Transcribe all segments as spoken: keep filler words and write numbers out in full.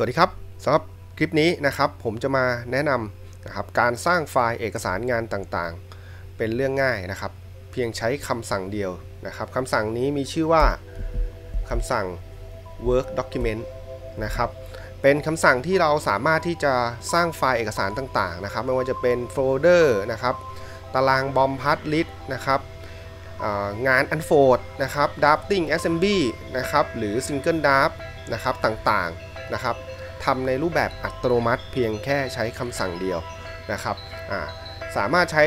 สวัสดีครับสำหรับคลิปนี้นะครับผมจะมาแนะนำนะครับการสร้างไฟล์เอกสารงานต่างๆเป็นเรื่องง่ายนะครับเพียงใช้คำสั่งเดียวนะครับคำสั่งนี้มีชื่อว่าคำสั่ง Work Document นะครับเป็นคำสั่งที่เราสามารถที่จะสร้างไฟล์เอกสารต่างๆนะครับไม่ว่าจะเป็นโฟลเดอร์นะครับตารางบอมพัดลิสต์นะครับงานอันโฟลด์นะครับ drafting assembly นะครับหรือ single draft นะครับต่างๆนะครับทำในรูปแบบอัตโนมัติเพียงแค่ใช้คำสั่งเดียวนะครับสามารถใช้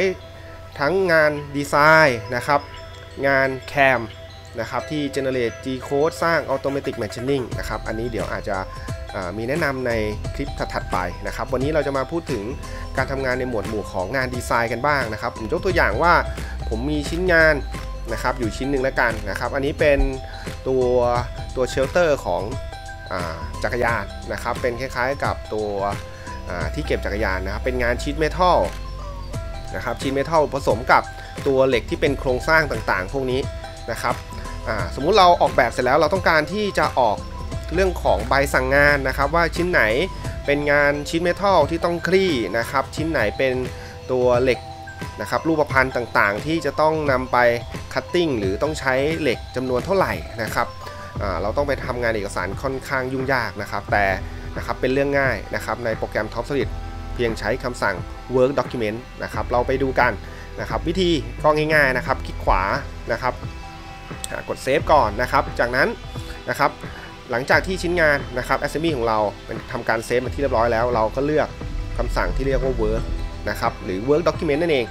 ทั้งงานดีไซน์นะครับงานแคมนะครับที่ generate G code สร้าง automatic matching นะครับอันนี้เดี๋ยวอาจจะมีแนะนำในคลิปถัดๆไปนะครับวันนี้เราจะมาพูดถึงการทำงานในหมวดหมู่ของงานดีไซน์กันบ้างนะครับผมยกตัวอย่างว่าผมมีชิ้นงานนะครับอยู่ชิ้นหนึ่งแล้วกันนะครับอันนี้เป็นตัวตัวเชลเตอร์ของจักรยานนะครับเป็นคล้ายๆกับตัวที่เก็บจักรยานนะครับเป็นงานชีทเมทัลนะครับชีทเมทัลผสมกับตัวเหล็กที่เป็นโครงสร้างต่างๆพวกนี้นะครับสมมุติเราออกแบบเสร็จแล้วเราต้องการที่จะออกเรื่องของใบสั่งงานนะครับว่าชิ้นไหนเป็นงานชิ้นเมทัลที่ต้องคลี่นะครับชิ้นไหนเป็นตัวเหล็กนะครับรูปพรรณต่างๆที่จะต้องนำไปคัตติ้งหรือต้องใช้เหล็กจำนวนเท่าไหร่นะครับเราต้องไปทำงานเอกสารค่อนข้างยุ่งยากนะครับแต่นะครับเป็นเรื่องง่ายนะครับในโปรแกรม Top Solid เพียงใช้คำสั่ง Work Document นะครับเราไปดูกันนะครับวิธีก็ง่ายๆนะครับคลิกขวานะครับกดเซฟก่อนนะครับจากนั้นนะครับหลังจากที่ชิ้นงานนะครับ assembly ของเราเป็นทำการเซฟมาที่เรียบร้อยแล้วเราก็เลือกคำสั่งที่เรียกว่า work นะครับหรือ work document นั่นเอง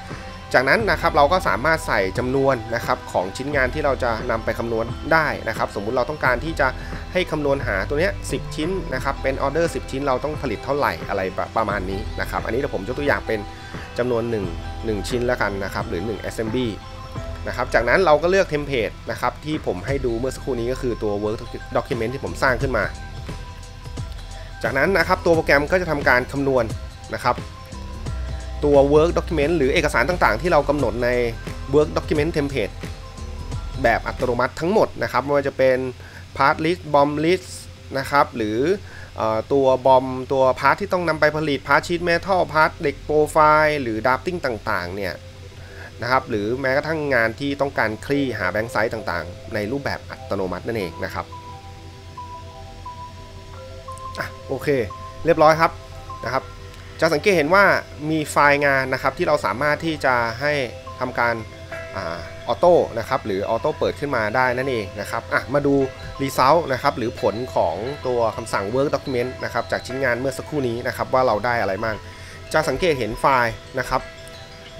จากนั้นนะครับเราก็สามารถใส่จำนวนนะครับของชิ้นงานที่เราจะนำไปคำนวณได้นะครับสมมุติเราต้องการที่จะให้คำนวณหาตัวนี้สิบชิ้นนะครับเป็น order สิบชิ้นเราต้องผลิตเท่าไหร่อะไรประมาณนี้นะครับอันนี้เดี๋ยวผมยกตัวอย่างเป็นจำนวนหนึ่ง หนึ่งชิ้นแล้วกันนะครับหรือหนึ่ง assemblyนะครับจากนั้นเราก็เลือกเทมเพลตนะครับที่ผมให้ดูเมื่อสักครู่นี้ก็คือตัว Work Document ที่ผมสร้างขึ้นมาจากนั้นนะครับตัวโปรแกรมก็จะทำการคำนวณนะครับตัว Work Document หรือเอกสารต่างๆที่เรากำหนดใน Work Document Template แบบอัตโนมัติทั้งหมดนะครับไม่ว่าจะเป็น Part List Bomb List นะครับหรือตัวบอมตัวพาร์ทที่ต้องนำไปผลิตพาร์ทชีทเมทัลพาร์ทเด็กโปรไฟล์หรือ Drafting ต่างๆเนี่ยนะครับหรือแม้กระทั่งงานที่ต้องการคลี่หาแบงค์ไซส์ต่างๆในรูปแบบอัตโนมัตินั่นเองนะครับอ่ะโอเคเรียบร้อยครับนะครับจะสังเกตเห็นว่ามีไฟล์งานนะครับที่เราสามารถที่จะให้ทำการออโต้นะครับหรือออโต้เปิดขึ้นมาได้นั่นเองนะครับอ่ะมาดูรีซัลท์นะครับหรือผลของตัวคำสั่ง Work Document นะครับจากชิ้นงานเมื่อสักครู่นี้นะครับว่าเราได้อะไรบ้างจะสังเกตเห็นไฟล์นะครับ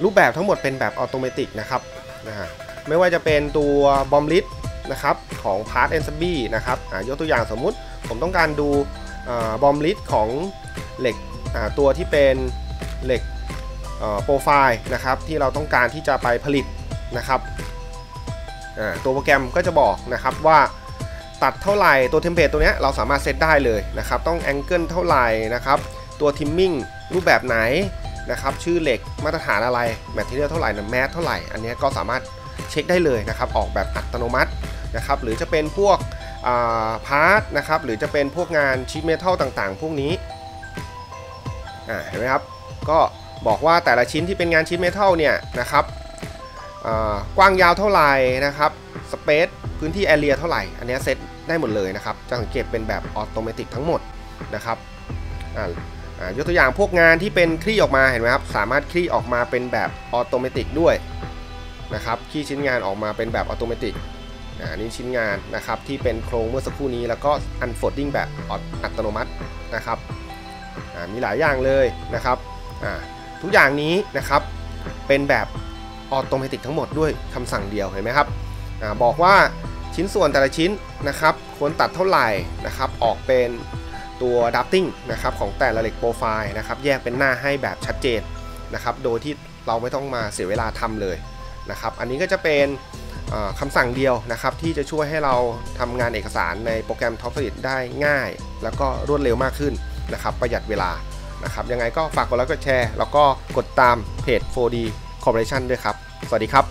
รูปแบบทั้งหมดเป็นแบบอัตโนมัตินะครับนะฮะไม่ว่าจะเป็นตัวบอมลิสต์นะครับของ Part เอส บี นะครับยกตัวอย่างสมมุติผมต้องการดูบอมลิสต์ของเหล็กตัวที่เป็นเหล็กโปรไฟล์นะครับที่เราต้องการที่จะไปผลิตนะครับตัวโปรแกรมก็จะบอกนะครับว่าตัดเท่าไหร่ตัวเทมเพลตตัวนี้เราสามารถเซตได้เลยนะครับต้องแองเกิลเท่าไหร่นะครับตัวทิมมิ่งรูปแบบไหนนะครับชื่อเหล็กมาตรฐานอะไรแมทเทียลเท่าไหร่นะแมทเท่าไหร่อันนี้ก็สามารถเช็คได้เลยนะครับออกแบบอัตโนมัตินะครับหรือจะเป็นพวกพาร์ทนะครับหรือจะเป็นพวกงานชีทเมทัลต่างๆพวกนี้เห็นไหมครับก็บอกว่าแต่ละชิ้นที่เป็นงานชีทเมทัลเนี่ยนะครับกว้างยาวเท่าไหร่นะครับสเปซพื้นที่แอเรียเท่าไหร่อันนี้เซตได้หมดเลยนะครับจะสังเกตเป็นแบบอัตโนมัติทั้งหมดนะครับยกตัวอย่างพวกงานที่เป็นคลี่ออกมาเห็นไหมครับสามารถคลี่ออกมาเป็นแบบอัตโนมัติด้วยนะครับคลี่ชิ้นงานออกมาเป็นแบบอัตโนมัติอันนี้ชิ้นงานนะครับที่เป็นโครงเมื่อสักครู่นี้แล้วก็ unfolding แบบอัตโนมัตินะครับมีหลายอย่างเลยนะครับทุกอย่างนี้นะครับเป็นแบบอัตโนมัติทั้งหมดด้วยคำสั่งเดียวเห็นไหมครับบอกว่าชิ้นส่วนแต่ละชิ้นนะครับควรตัดเท่าไหร่นะครับออกเป็นตัว drafting นะครับของแต่ละเหล็กโปรไฟล์นะครับแยกเป็นหน้าให้แบบชัดเจนนะครับโดยที่เราไม่ต้องมาเสียเวลาทำเลยนะครับอันนี้ก็จะเป็นคำสั่งเดียวนะครับที่จะช่วยให้เราทำงานเอกสารในโปรแกรม Top Solid ได้ง่ายแล้วก็รวดเร็วมากขึ้นนะครับประหยัดเวลานะครับยังไงก็ฝากกดไลค์กดแชร์แล้วก็กดตามเพจ โฟร์ ดี Corporation ด้วยครับสวัสดีครับ